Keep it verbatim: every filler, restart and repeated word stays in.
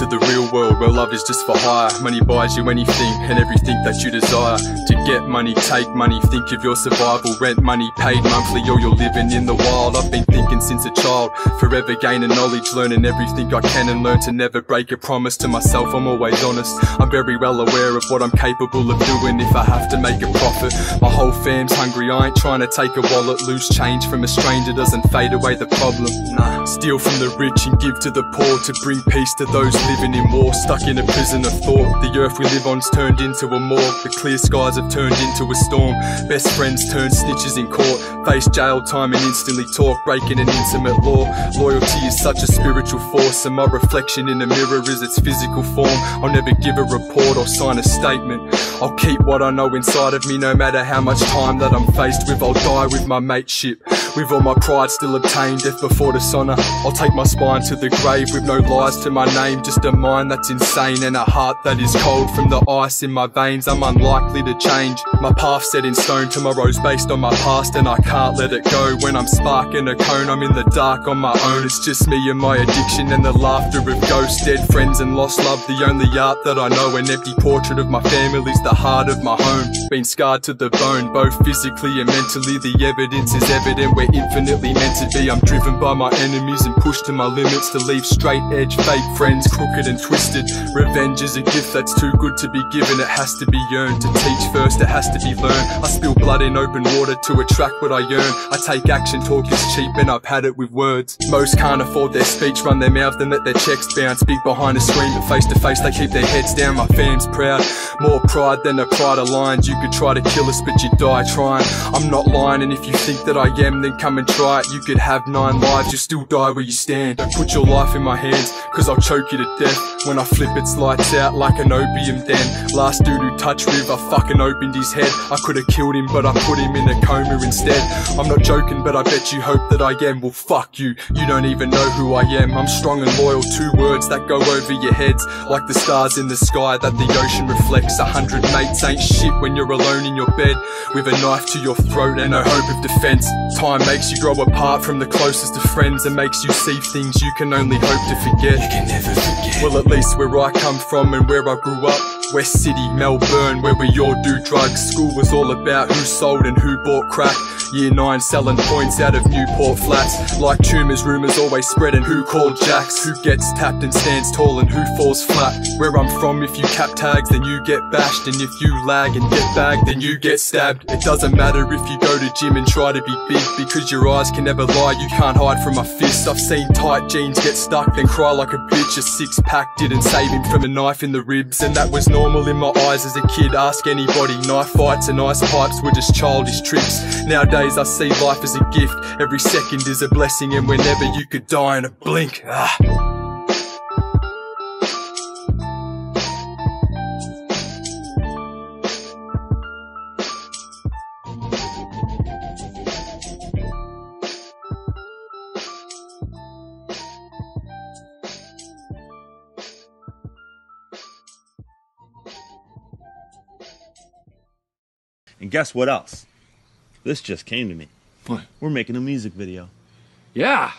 into the real world where love is just for hire. Money buys you anything and everything that you desire. To get money, take money, think of your survival. Rent money paid monthly or you're living in the wild. I've been thinking since a child, forever gaining knowledge, learning everything I can, and learn to never break a promise to myself. I'm always honest, I'm very well aware of what I'm capable of doing if I have to make a profit. My whole fam's hungry, I ain't trying to take a wallet. Loose change from a stranger doesn't fade away the problem. Nah. Steal from the rich and give to the poor, to bring peace to those living in war. Stuck in a prison of thought, the earth we live on's turned into a morgue. The clear skies have turned into a storm. Best friends turn snitches in court, face jail time and instantly talk, breaking an intimate law. Loyalty is such a spiritual force, and my reflection in the mirror is its physical form. I'll never give a report or sign a statement, I'll keep what I know inside of me. No matter how much time that I'm faced with, I'll die with my mateship, with all my pride still obtained. Death before dishonour, I'll take my spine to the grave with no lies to my name. Just a mind that's insane and a heart that is cold. From the ice in my veins, I'm unlikely to change. My path set in stone, tomorrow's based on my past, and I can't let it go. When I'm sparking a cone, I'm in the dark on my own. It's just me and my addiction and the laughter of ghosts. Dead friends and lost love, the only art that I know. An empty portrait of my family's the heart of my home. Been scarred to the bone, both physically and mentally. The evidence is evident, we're infinitely meant to be. I'm driven by my enemies and pushed to my limits to leave straight edge. Fake friends, crooked and twisted. Revenge is a gift that's too good to be given, it has to be earned. To teach first, it has to be learned. I spill blood in open water to attract what I yearn. I take action, talk is cheap and I've had it with words. Most can't afford their speech, run their mouth and let their checks bounce. Big behind a screen but face to face they keep their heads down. My fam's proud, more pride than a pride of lions. You could try to kill us but you die trying. I'm not lying, and if you think that I am, then come and try it. You could have nine lives, you still die where you stand. Don't put your life in my hands, cause I'll choke you to death. When I flip it's lights out like an opium den. Last dude who touched Riv, I fucking opened his head. I could've killed him but I put him in a coma instead. I'm not joking but I bet you hope that I am. Well fuck you, you don't even know who I am. I'm strong and loyal, two words that go over your heads, like the stars in the sky that the ocean reflects. A hundred mates ain't shit when you're alone in your bed, with a knife to your throat and no hope of defense. Time makes you grow apart from the closest of friends, and makes you see things you can only hope to forget. You can never forget. Well at least where I come from and where I grew up, West City, Melbourne, where we all do drugs. School was all about who sold and who bought crack. Year nine selling points out of Newport Flats. Like tumours, rumours always spreading who called jacks, who gets tapped and stands tall and who falls flat. Where I'm from, if you cap tags then you get bashed, and if you lag and get bagged then you get stabbed. It doesn't matter if you go to gym and try to be big, because your eyes can never lie, you can't hide from my fist. I've seen tight jeans get stuck then cry like a bitch. A six pack didn't save him from a knife in the ribs, and that was normal in my eyes as a kid. Ask anybody, knife fights and ice pipes were just childish tricks. Nowadays I see life as a gift, every second is a blessing, and whenever you could die in a blink. Ah. And guess what else? This just came to me. What? We're making a music video. Yeah.